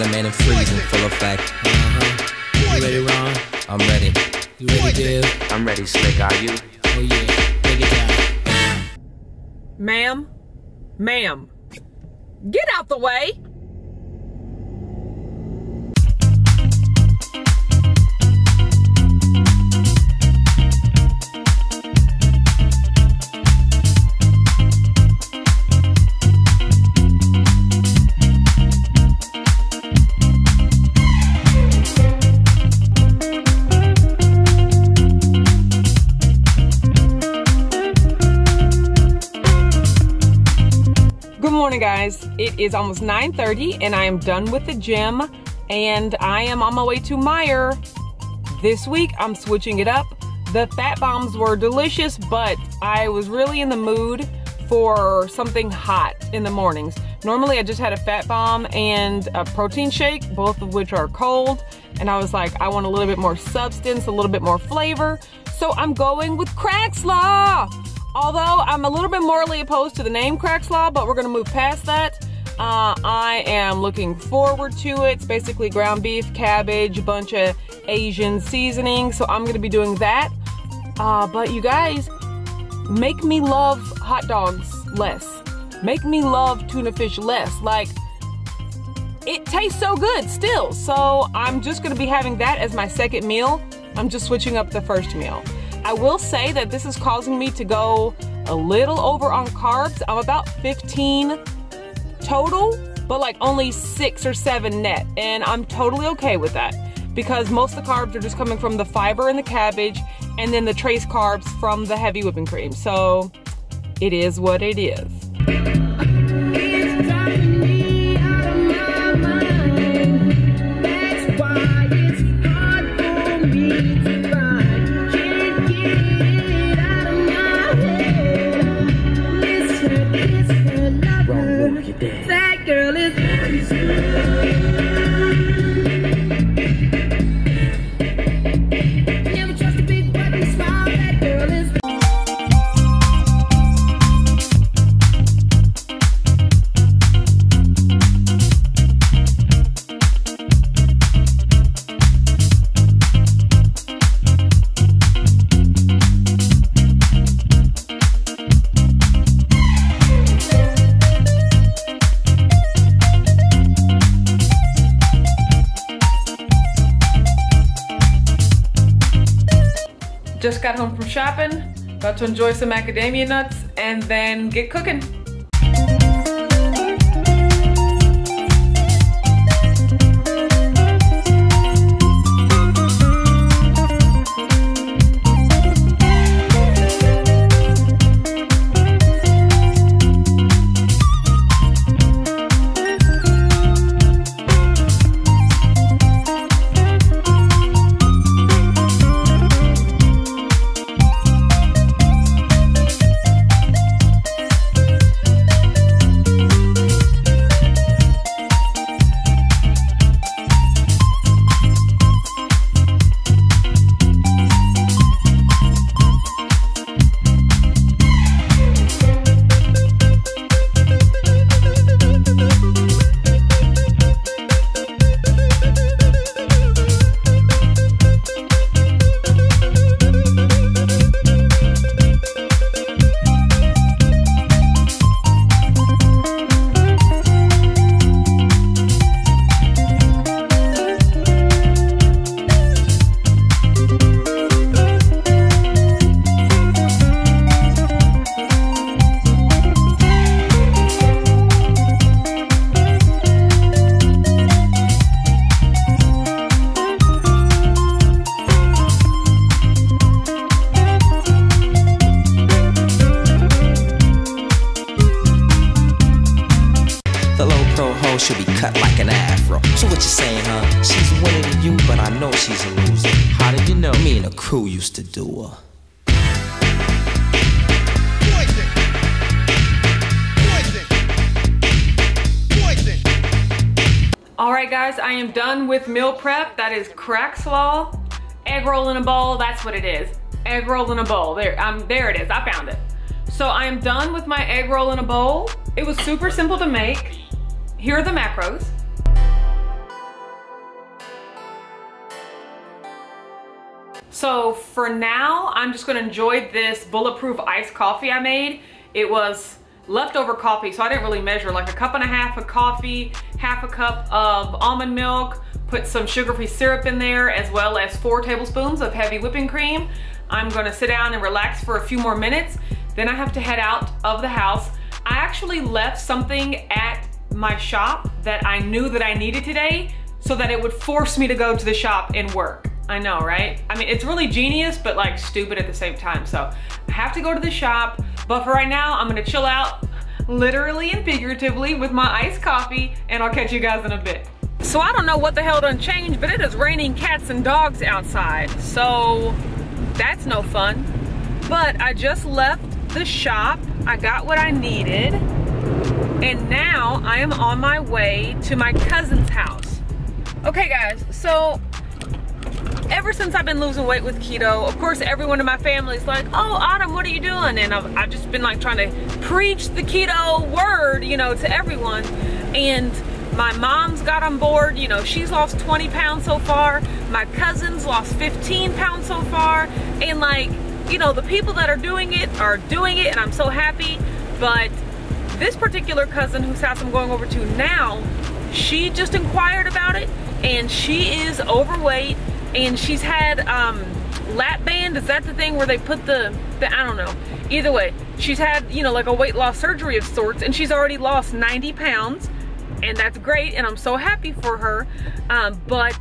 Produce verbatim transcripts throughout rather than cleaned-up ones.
Ottoman and freezing, full effect. Uh-huh. You ready, Ron? I'm ready. You ready, Dib? I'm ready, Slick. Are you? Oh, yeah. Take it down. Ma'am? Ma'am? Get out the way! Guys, it is almost nine thirty and I am done with the gym and I am on my way to Meijer. This week I'm switching it up. The fat bombs were delicious, but I was really in the mood for something hot in the mornings. Normally I just had a fat bomb and a protein shake, both of which are cold, and I was like, I want a little bit more substance, a little bit more flavor, so I'm going with Crack Slaw. Although I'm a little bit morally opposed to the name Crack Slaw, but we're gonna move past that. Uh, I am looking forward to it. It's basically ground beef, cabbage, a bunch of Asian seasoning. So I'm gonna be doing that. Uh, but you guys, make me love hot dogs less. Make me love tuna fish less. Like, it tastes so good still. So I'm just gonna be having that as my second meal. I'm just switching up the first meal. I will say that this is causing me to go a little over on carbs. I'm about fifteen total, but like only six or seven net. And I'm totally okay with that because most of the carbs are just coming from the fiber and the cabbage and then the trace carbs from the heavy whipping cream. So it is what it is. Just got home from shopping, about to enjoy some macadamia nuts and then get cooking. Should be cut like an afro. So what you saying, huh? She's winning to you, but I know she's a loser. How did you know? Me and the crew used to do her. Alright guys, I am done with meal prep. That is Crack Slaw. Egg roll in a bowl, that's what it is. Egg roll in a bowl. There, um, there it is, I found it. So I am done with my egg roll in a bowl. It was super simple to make. Here are the macros. So for now, I'm just gonna enjoy this bulletproof iced coffee I made. It was leftover coffee, so I didn't really measure, like a cup and a half of coffee, half a cup of almond milk, put some sugar-free syrup in there, as well as four tablespoons of heavy whipping cream. I'm gonna sit down and relax for a few more minutes. Then I have to head out of the house. I actually left something at my shop that I knew that I needed today so that it would force me to go to the shop and work. I know, right? I mean, it's really genius, but like stupid at the same time. So I have to go to the shop, but for right now, I'm gonna chill out literally and figuratively with my iced coffee, and I'll catch you guys in a bit. So I don't know what the hell done changed, but it is raining cats and dogs outside. So that's no fun. But I just left the shop. I got what I needed. And now I am on my way to my cousin's house. Okay guys, so ever since I've been losing weight with keto, of course everyone in my family is like, oh Autumn, what are you doing? And I've, I've just been like trying to preach the keto word, you know, to everyone. And my mom's got on board, you know, she's lost twenty pounds so far. My cousin's lost fifteen pounds so far. And like, you know, the people that are doing it are doing it, and I'm so happy. But this particular cousin whose house I'm going over to now, she just inquired about it, and she is overweight. And she's had um, lap band, is that the thing where they put the, the, I don't know. Either way, she's had, you know, like a weight loss surgery of sorts, and she's already lost ninety pounds, and that's great, and I'm so happy for her, um, but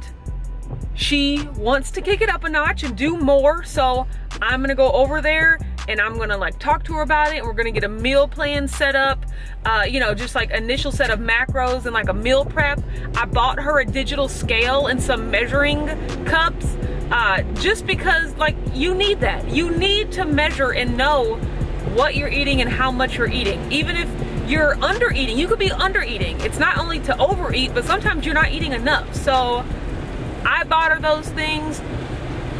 she wants to kick it up a notch and do more, so I'm gonna go over there and I'm gonna like talk to her about it, and we're gonna get a meal plan set up, uh, you know, just like initial set of macros and like a meal prep. I bought her a digital scale and some measuring cups, uh, just because like you need that. You need to measure and know what you're eating and how much you're eating. Even if you're under eating, you could be under eating. It's not only to overeat, but sometimes you're not eating enough. So I bought her those things.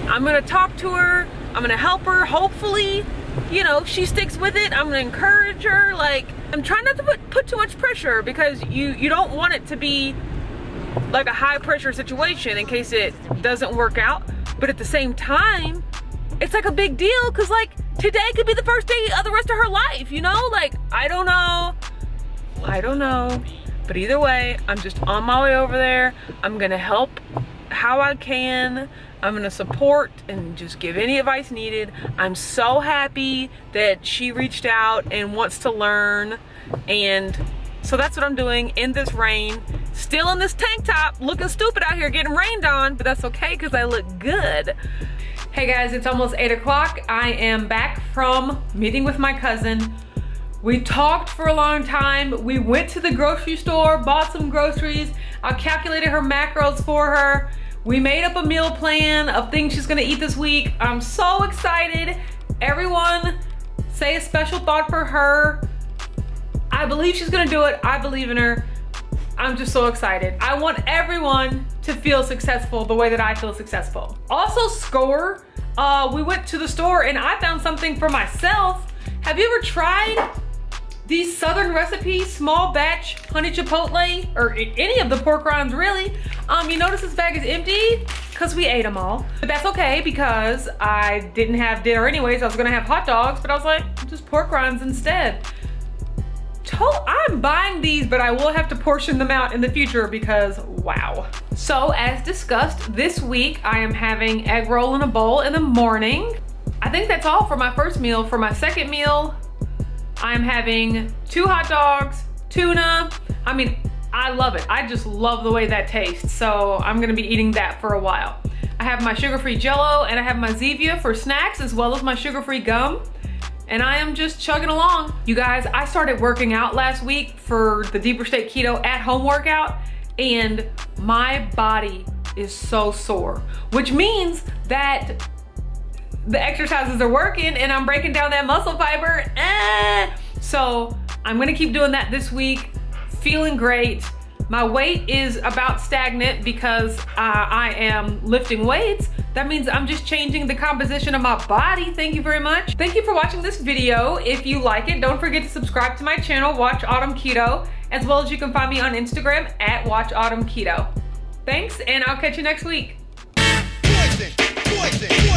I'm gonna talk to her. I'm gonna help her. Hopefully, you know, she sticks with it. I'm gonna encourage her. Like, I'm trying not to put, put too much pressure, because you, you don't want it to be like a high pressure situation in case it doesn't work out. But at the same time, it's like a big deal, because like today could be the first day of the rest of her life, you know? Like, I don't know. I don't know. But either way, I'm just on my way over there. I'm gonna help how I can. I'm gonna support and just give any advice needed. I'm so happy that she reached out and wants to learn. And so that's what I'm doing in this rain. Still in this tank top, looking stupid out here, getting rained on, but that's okay because I look good. Hey guys, it's almost eight o'clock. I am back from meeting with my cousin. We talked for a long time. We went to the grocery store, bought some groceries. I calculated her macros for her. We made up a meal plan of things she's gonna eat this week. I'm so excited. Everyone, say a special thought for her. I believe she's gonna do it. I believe in her. I'm just so excited. I want everyone to feel successful the way that I feel successful. Also, score. Uh, we went to the store and I found something for myself. Have you ever tried these Southern Recipe small batch honey chipotle, or any of the pork rinds really? Um, you notice this bag is empty because we ate them all. But that's okay because I didn't have dinner anyways. I was gonna have hot dogs, but I was like, just pork rinds instead. I'm buying these, but I will have to portion them out in the future because wow. So as discussed, this week I am having egg roll in a bowl in the morning. I think that's all for my first meal. For my second meal, I'm having two hot dogs, tuna. I mean, I love it. I just love the way that tastes. So I'm gonna be eating that for a while. I have my sugar-free Jello and I have my Zevia for snacks, as well as my sugar-free gum. And I am just chugging along. You guys, I started working out last week for the Deeper State Keto at home workout, and my body is so sore, which means that the exercises are working and I'm breaking down that muscle fiber. Eh. So I'm gonna keep doing that this week, feeling great. My weight is about stagnant because uh, I am lifting weights. That means I'm just changing the composition of my body. Thank you very much. Thank you for watching this video. If you like it, don't forget to subscribe to my channel, Watch Autumn Keto, as well as you can find me on Instagram at Watch Autumn Keto. Thanks, and I'll catch you next week. Poison, poison, poison.